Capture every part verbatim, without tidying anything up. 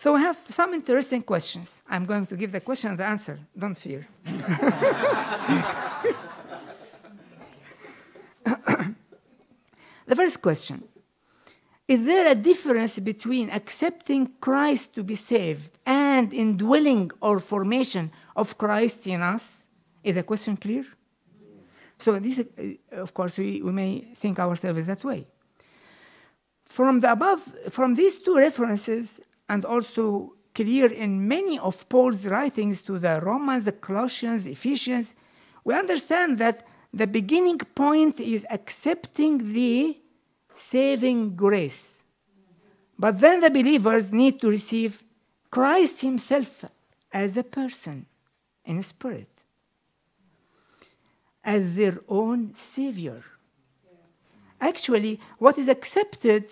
So we have some interesting questions. I'm going to give the question the answer. Don't fear. The first question, is there a difference between accepting Christ to be saved and indwelling or formation of Christ in us? Is the question clear? So this, of course, we, we may think ourselves that way. From the above, from these two references, and also clear in many of Paul's writings to the Romans, the Colossians, Ephesians, we understand that the beginning point is accepting the saving grace. But then the believers need to receive Christ himself as a person, in spirit, as their own savior. Actually, what is accepted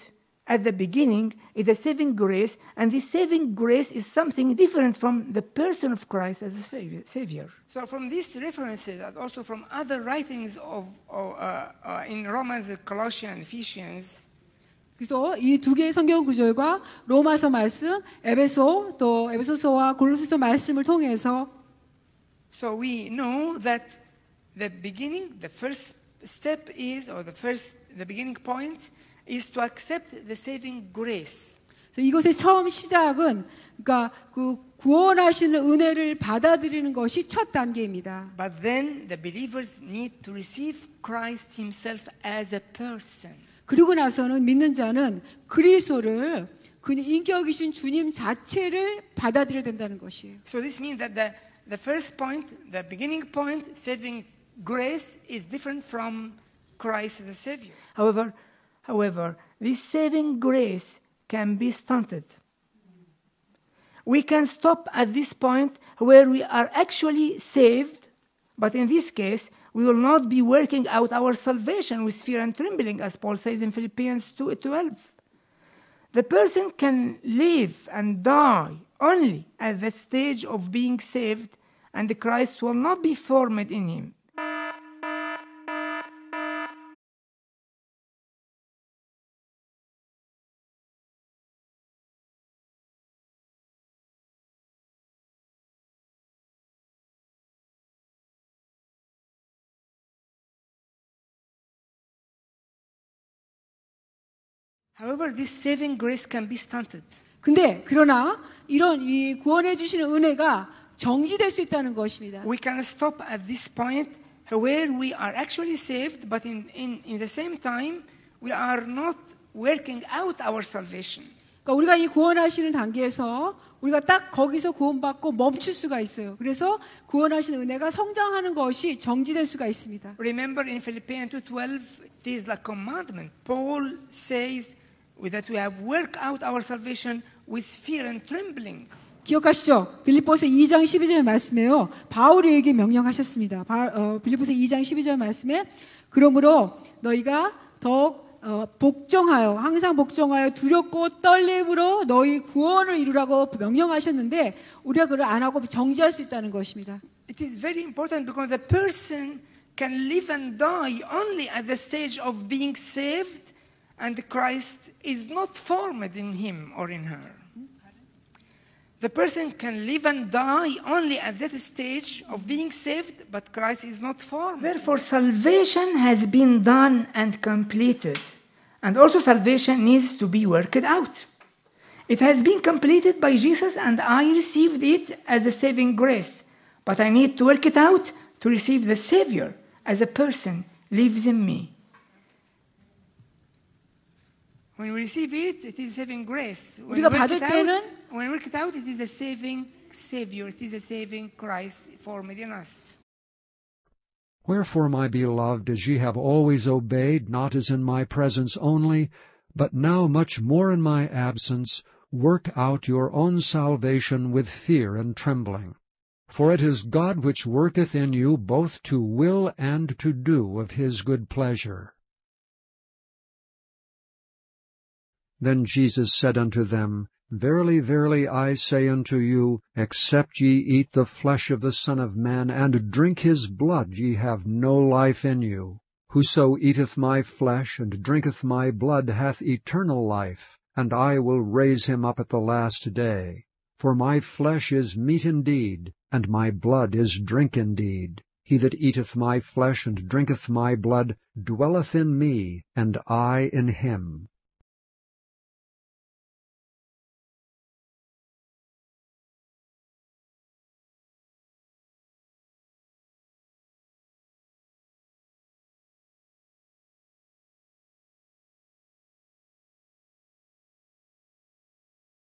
at the beginning is a saving grace, and the saving grace is something different from the person of Christ as a savior. So from these references, and also from other writings of, of, uh, uh, in Romans, Colossians, Ephesians, 그래서 이 두 개의 성경 구절과 로마서 말씀, 에베소, 또 에베소서와 골로새서 말씀을 통해서 So we know that the beginning, the first step is, or the first, the beginning point, is to accept the saving grace. So 이것의 처음 시작은 그러니까 그 구원하시는 은혜를 받아들이는 것이 첫 단계입니다. But then the believers need to receive Christ himself as a person. 그리고 나서는 믿는 자는 그리스도를 그 인격이신 주님 자체를 받아들여야 된다는 것이에요. So this means that the the first point, the beginning point, saving grace is different from Christ as a savior. However, However, this saving grace can be stunted. We can stop at this point where we are actually saved, but in this case, we will not be working out our salvation with fear and trembling, as Paul says in Philippians two twelve. The person can live and die only at the stage of being saved, and the Christ will not be formed in him. However, this saving grace can be stunted. 근데 그러나 이런 이 구원해 주시는 은혜가 정지될 수 있다는 것입니다. We can stop at this point where we are actually saved, but in in in the same time we are not working out our salvation. 그러니까 우리가 이 구원하시는 단계에서 우리가 딱 거기서 구원받고 멈출 수가 있어요. 그래서 구원하시는 은혜가 성장하는 것이 정지될 수가 있습니다. Remember in Philippians two twelve, it is the commandment. Paul says that we have worked out our salvation with fear and trembling. 기억하시죠? 빌립보서 이 장 십이 절 말씀에요. 바울에게 명령하셨습니다. 바, 어, 빌립보서 이 장 십이 절 말씀에 그러므로 너희가 더욱 어, 복종하여 항상 복종하여 두렵고 떨림으로 너희 구원을 이루라고 명령하셨는데 우리가 그걸 안 하고 정지할 수 있다는 것입니다. It is very important because the person can live and die only at the stage of being saved. And Christ is not formed in him or in her. The person can live and die only at that stage of being saved, but Christ is not formed. Therefore, salvation has been done and completed. And also salvation needs to be worked out. It has been completed by Jesus, and I received it as a saving grace. But I need to work it out to receive the Savior as a person lives in me. When we receive it, it is saving grace. When we work it out, when we work it out, it is a saving Savior. It is a saving Christ formed in us. Wherefore, my beloved, as ye have always obeyed, not as in my presence only, but now much more in my absence, work out your own salvation with fear and trembling. For it is God which worketh in you both to will and to do of his good pleasure. Then Jesus said unto them, Verily, verily, I say unto you, except ye eat the flesh of the Son of Man, and drink his blood, ye have no life in you. Whoso eateth my flesh, and drinketh my blood, hath eternal life, and I will raise him up at the last day. For my flesh is meat indeed, and my blood is drink indeed. He that eateth my flesh and drinketh my blood dwelleth in me, and I in him.